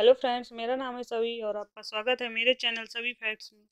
Hello friends, मेरा नाम है सवी और आपका स्वागत है मेरे चैनल सवी फैक्ट्स में।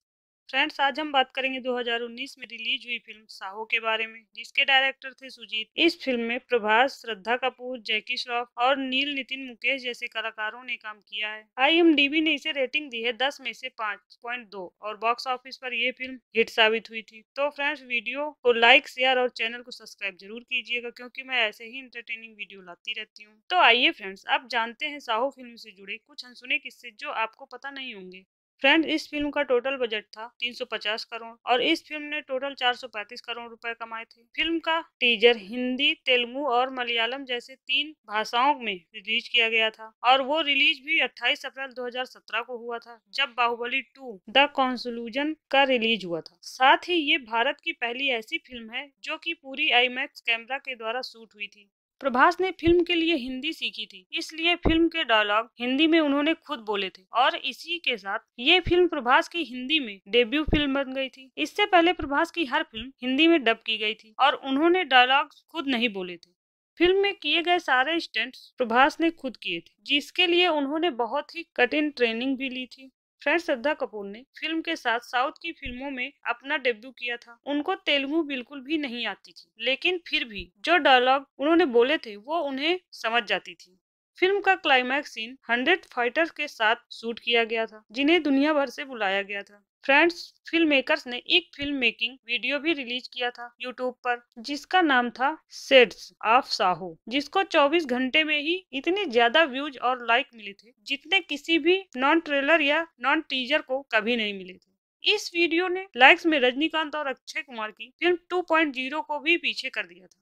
फ्रेंड्स, आज हम बात करेंगे 2019 में रिलीज हुई फिल्म साहो के बारे में, जिसके डायरेक्टर थे सुजीत। इस फिल्म में प्रभास, श्रद्धा कपूर, जैकी श्रॉफ और नील नितिन मुकेश जैसे कलाकारों ने काम किया है। IMDB ने इसे रेटिंग दी है 10 में से 5.2 और बॉक्स ऑफिस पर यह फिल्म हिट साबित हुई थी। तो फ्रेंड्स, वीडियो को लाइक, शेयर और चैनल को सब्सक्राइब जरूर कीजिएगा, क्योंकि मैं ऐसे ही इंटरटेनिंग वीडियो लाती रहती हूँ। तो आइए फ्रेंड्स, आप जानते हैं साहो फिल्म से जुड़े कुछ अनसुने किस्से जो आपको पता नहीं होंगे। फ्रेंड्स, इस फिल्म का टोटल बजट था 350 करोड़ और इस फिल्म ने टोटल 435 करोड़ रुपए कमाए थे। फिल्म का टीजर हिंदी, तेलुगु और मलयालम जैसे 3 भाषाओं में रिलीज किया गया था और वो रिलीज भी 28 अप्रैल 2017 को हुआ था, जब बाहुबली 2 द कंक्लूजन का रिलीज हुआ था। साथ ही ये भारत की पहली ऐसी फिल्म है जो की पूरी IMAX कैमरा के द्वारा शूट हुई थी। प्रभास ने फिल्म के लिए हिंदी सीखी थी, इसलिए फिल्म के डायलॉग हिंदी में उन्होंने खुद बोले थे और इसी के साथ ये फिल्म प्रभास की हिंदी में डेब्यू फिल्म बन गई थी। इससे पहले प्रभास की हर फिल्म हिंदी में डब की गई थी और उन्होंने डायलॉग खुद नहीं बोले थे। फिल्म में किए गए सारे स्टंट्स प्रभास ने खुद किए थे, जिसके लिए उन्होंने बहुत ही कठिन ट्रेनिंग भी ली थी। फ्रेंड्स, श्रद्धा कपूर ने फिल्म के साथ साउथ की फिल्मों में अपना डेब्यू किया था। उनको तेलुगु बिल्कुल भी नहीं आती थी, लेकिन फिर भी जो डायलॉग उन्होंने बोले थे वो उन्हें समझ जाती थी। फिल्म का क्लाइमैक्स सीन 100 फाइटर्स के साथ शूट किया गया था, जिन्हें दुनिया भर से बुलाया गया था। फ्रेंड्स, फिल्म मेकर्स ने एक फिल्म मेकिंग वीडियो भी रिलीज किया था यूट्यूब पर, जिसका नाम था सेट्स ऑफ साहो, जिसको 24 घंटे में ही इतने ज्यादा व्यूज और लाइक मिले थे जितने किसी भी नॉन ट्रेलर या नॉन टीजर को कभी नहीं मिले थे। इस वीडियो ने लाइक्स में रजनीकांत और अक्षय कुमार की फिल्म 2.0 को भी पीछे कर दिया था।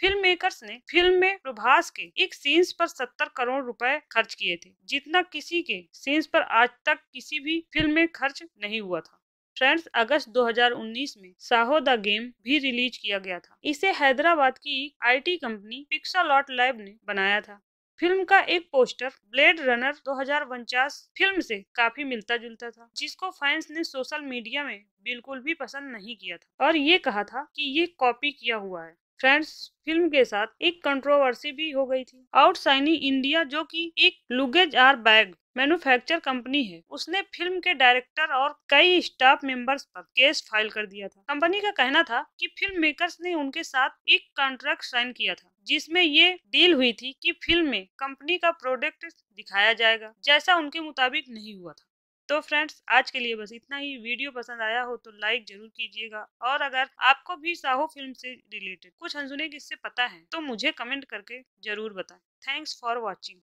फिल्म मेकर्स ने फिल्म में प्रभास के एक सीन्स पर 70 करोड़ रुपए खर्च किए थे, जितना किसी के सीन्स पर आज तक किसी भी फिल्म में खर्च नहीं हुआ था। फ्रेंड्स, अगस्त 2019 में साहो द गेम भी रिलीज किया गया था। इसे हैदराबाद की IT कंपनी पिक्सेलॉट लैब ने बनाया था। फिल्म का एक पोस्टर ब्लेड रनर 2049 फिल्म से काफी मिलता जुलता था, जिसको फैंस ने सोशल मीडिया में बिल्कुल भी पसंद नहीं किया था और ये कहा था कि ये कॉपी किया हुआ है। फ्रेंड्स, फिल्म के साथ एक कंट्रोवर्सी भी हो गई थी। आउटसाइनिंग इंडिया, जो कि एक लुगेज और बैग मैन्युफैक्चर कंपनी है, उसने फिल्म के डायरेक्टर और कई स्टाफ मेंबर्स पर केस फाइल कर दिया था। कंपनी का कहना था कि फिल्म मेकर्स ने उनके साथ एक कॉन्ट्रैक्ट साइन किया था, जिसमें ये डील हुई थी कि फिल्म में कंपनी का प्रोडक्ट दिखाया जाएगा, जैसा उनके मुताबिक नहीं हुआ था। तो फ्रेंड्स, आज के लिए बस इतना ही। वीडियो पसंद आया हो तो लाइक जरूर कीजिएगा और अगर आपको भी साहो फिल्म से रिलेटेड कुछ अनसुने किस्से पता है तो मुझे कमेंट करके जरूर बताएं। Thanks for watching.